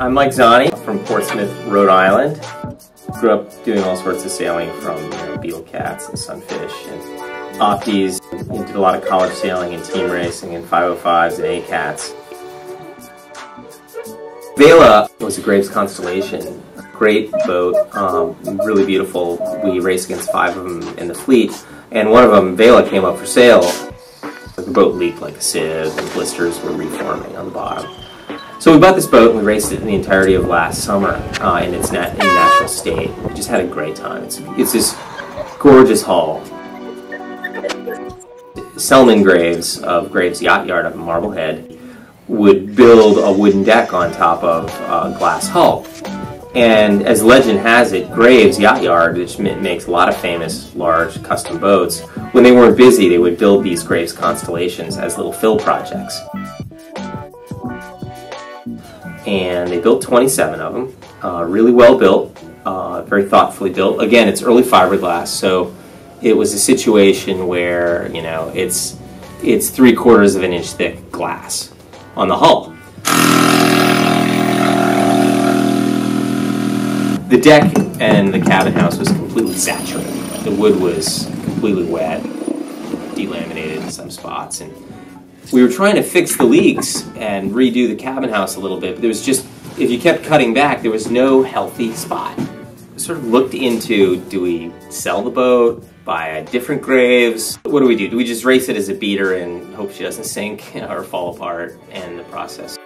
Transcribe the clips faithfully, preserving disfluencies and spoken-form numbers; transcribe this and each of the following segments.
I'm Mike Zani from Portsmouth, Rhode Island. Grew up doing all sorts of sailing, from you know, beetle cats and sunfish and Opties. We did a lot of college sailing and team racing and five oh fives and A-Cats. Vela was a Graves Constellation. Great boat, um, really beautiful. We raced against five of them in the fleet, and one of them, Vela, came up for sale. The boat leaked like a sieve and blisters were reforming on the bottom. So we bought this boat and we raced it in the entirety of last summer uh, in its nat in natural state. We just had a great time. It's, it's this gorgeous hull. Selman Graves of Graves Yacht Yard up in Marblehead would build a wooden deck on top of a glass hull. And as legend has it, Graves Yacht Yard, which makes a lot of famous large custom boats, when they weren't busy they would build these Graves Constellations as little fill projects. And they built twenty-seven of them, uh, really well built, uh, very thoughtfully built. Again, it's early fiberglass, so it was a situation where, you know, it's, it's three quarters of an inch thick glass on the hull. The deck and the cabin house was completely saturated. The wood was completely wet, delaminated in some spots, and we were trying to fix the leaks and redo the cabin house a little bit, but there was just, if you kept cutting back, there was no healthy spot. We sort of looked into, do we sell the boat, buy a different Graves? What do we do? Do we just race it as a beater and hope she doesn't sink or fall apart in the process?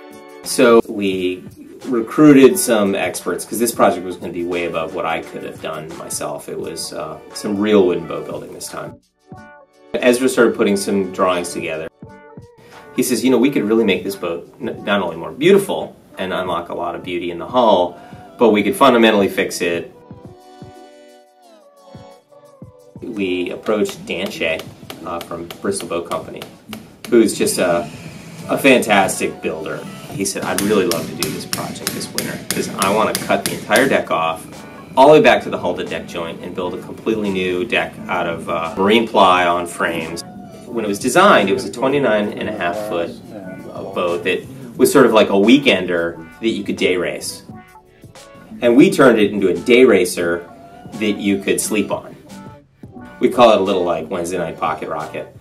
So we recruited some experts, because this project was going to be way above what I could have done myself. It was uh, some real wooden boat building this time. Ezra started putting some drawings together. He says, you know, we could really make this boat not only more beautiful and unlock a lot of beauty in the hull, but we could fundamentally fix it. We approached Dan Shea uh, from Bristol Boat Company, who's just a, a fantastic builder. He said, I'd really love to do this project this winter, because I want to cut the entire deck off, all the way back to the hull to deck joint, and build a completely new deck out of uh, marine ply on frames. When it was designed, it was a twenty-nine and a half foot boat that was sort of like a weekender that you could day race. And we turned it into a day racer that you could sleep on. We call it a little like Wednesday night pocket rocket.